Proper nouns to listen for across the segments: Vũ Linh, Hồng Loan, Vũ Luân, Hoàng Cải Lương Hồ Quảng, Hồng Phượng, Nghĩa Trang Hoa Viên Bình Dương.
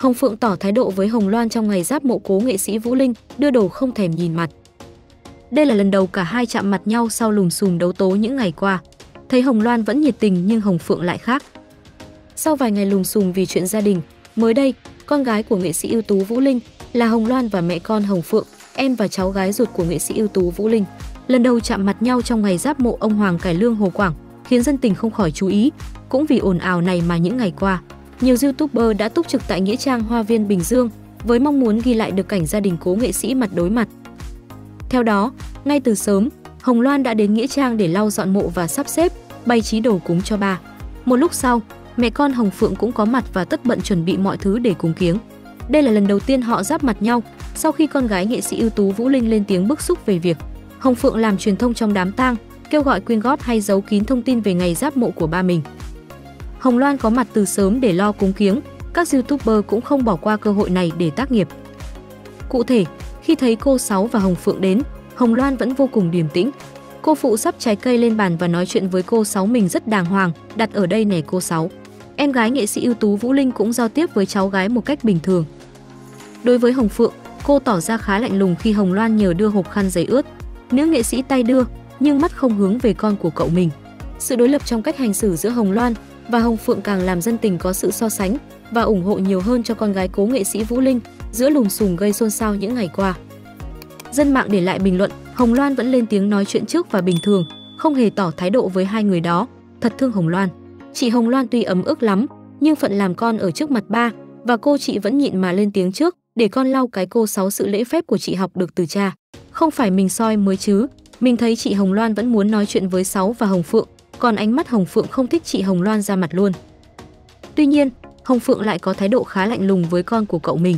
Hồng Phượng tỏ thái độ với Hồng Loan trong ngày giáp mộ cố nghệ sĩ Vũ Linh, đưa đồ không thèm nhìn mặt. Đây là lần đầu cả hai chạm mặt nhau sau lùm xùm đấu tố những ngày qua. Thấy Hồng Loan vẫn nhiệt tình nhưng Hồng Phượng lại khác. Sau vài ngày lùm xùm vì chuyện gia đình, mới đây, con gái của nghệ sĩ ưu tú Vũ Linh là Hồng Loan và mẹ con Hồng Phượng, em và cháu gái ruột của nghệ sĩ ưu tú Vũ Linh, lần đầu chạm mặt nhau trong ngày giáp mộ ông Hoàng Cải Lương Hồ Quảng, khiến dân tình không khỏi chú ý. Cũng vì ồn ào này mà những ngày qua, nhiều YouTuber đã túc trực tại Nghĩa Trang Hoa Viên Bình Dương với mong muốn ghi lại được cảnh gia đình cố nghệ sĩ mặt đối mặt. Theo đó, ngay từ sớm, Hồng Loan đã đến Nghĩa Trang để lau dọn mộ và sắp xếp, bày trí đồ cúng cho bà. Một lúc sau, mẹ con Hồng Phượng cũng có mặt và tất bận chuẩn bị mọi thứ để cúng kiếng. Đây là lần đầu tiên họ giáp mặt nhau sau khi con gái nghệ sĩ ưu tú Vũ Linh lên tiếng bức xúc về việc Hồng Phượng làm truyền thông trong đám tang, kêu gọi quyên góp hay giấu kín thông tin về ngày giáp mộ của ba mình. Hồng Loan có mặt từ sớm để lo cúng kiếng, các YouTuber cũng không bỏ qua cơ hội này để tác nghiệp. Cụ thể, khi thấy cô Sáu và Hồng Phượng đến, Hồng Loan vẫn vô cùng điềm tĩnh. Cô phụ sắp trái cây lên bàn và nói chuyện với cô Sáu mình rất đàng hoàng, đặt ở đây nè cô Sáu. Em gái nghệ sĩ ưu tú Vũ Linh cũng giao tiếp với cháu gái một cách bình thường. Đối với Hồng Phượng, cô tỏ ra khá lạnh lùng khi Hồng Loan nhờ đưa hộp khăn giấy ướt. Nữ nghệ sĩ tay đưa, nhưng mắt không hướng về con của cậu mình. Sự đối lập trong cách hành xử giữa Hồng Loan và Hồng Phượng càng làm dân tình có sự so sánh và ủng hộ nhiều hơn cho con gái cố nghệ sĩ Vũ Linh giữa lùm xùm gây xôn xao những ngày qua. Dân mạng để lại bình luận, Hồng Loan vẫn lên tiếng nói chuyện trước và bình thường, không hề tỏ thái độ với hai người đó, thật thương Hồng Loan. Chị Hồng Loan tuy ấm ức lắm, nhưng phận làm con ở trước mặt ba và cô chị vẫn nhịn mà lên tiếng trước, để con lau cái cô Sáu sự lễ phép của chị học được từ cha. Không phải mình soi mới chứ, mình thấy chị Hồng Loan vẫn muốn nói chuyện với Sáu và Hồng Phượng, còn ánh mắt Hồng Phượng không thích chị Hồng Loan ra mặt luôn. Tuy nhiên, Hồng Phượng lại có thái độ khá lạnh lùng với con của cậu mình.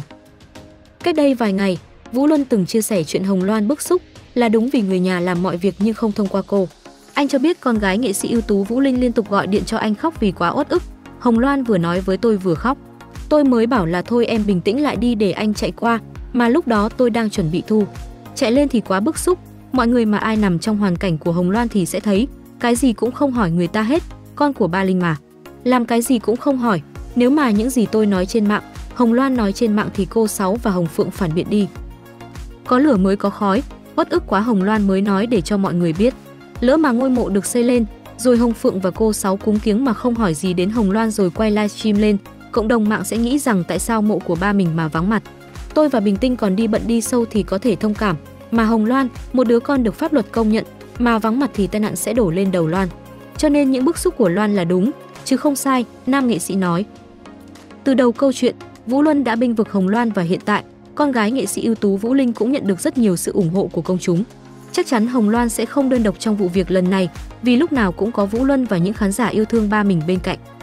Cách đây vài ngày, Vũ Luân từng chia sẻ chuyện Hồng Loan bức xúc là đúng vì người nhà làm mọi việc nhưng không thông qua cô. Anh cho biết con gái nghệ sĩ ưu tú Vũ Linh liên tục gọi điện cho anh khóc vì quá uất ức. Hồng Loan vừa nói với tôi vừa khóc. Tôi mới bảo là thôi em bình tĩnh lại đi để anh chạy qua, mà lúc đó tôi đang chuẩn bị thu. Chạy lên thì quá bức xúc, mọi người mà ai nằm trong hoàn cảnh của Hồng Loan thì sẽ thấy, cái gì cũng không hỏi người ta hết, con của ba Linh mà. Làm cái gì cũng không hỏi, nếu mà những gì tôi nói trên mạng, Hồng Loan nói trên mạng thì cô Sáu và Hồng Phượng phản biện đi. Có lửa mới có khói, uất ức quá Hồng Loan mới nói để cho mọi người biết. Lỡ mà ngôi mộ được xây lên, rồi Hồng Phượng và cô Sáu cúng kiếng mà không hỏi gì đến Hồng Loan rồi quay livestream lên, cộng đồng mạng sẽ nghĩ rằng tại sao mộ của ba mình mà vắng mặt. Tôi và Bình Tinh còn đi bận đi sâu thì có thể thông cảm, mà Hồng Loan, một đứa con được pháp luật công nhận, mà vắng mặt thì tai nạn sẽ đổ lên đầu Loan. Cho nên những bức xúc của Loan là đúng, chứ không sai, nam nghệ sĩ nói. Từ đầu câu chuyện, Vũ Luân đã bênh vực Hồng Loan và hiện tại, con gái nghệ sĩ ưu tú Vũ Linh cũng nhận được rất nhiều sự ủng hộ của công chúng. Chắc chắn Hồng Loan sẽ không đơn độc trong vụ việc lần này, vì lúc nào cũng có Vũ Luân và những khán giả yêu thương ba mình bên cạnh.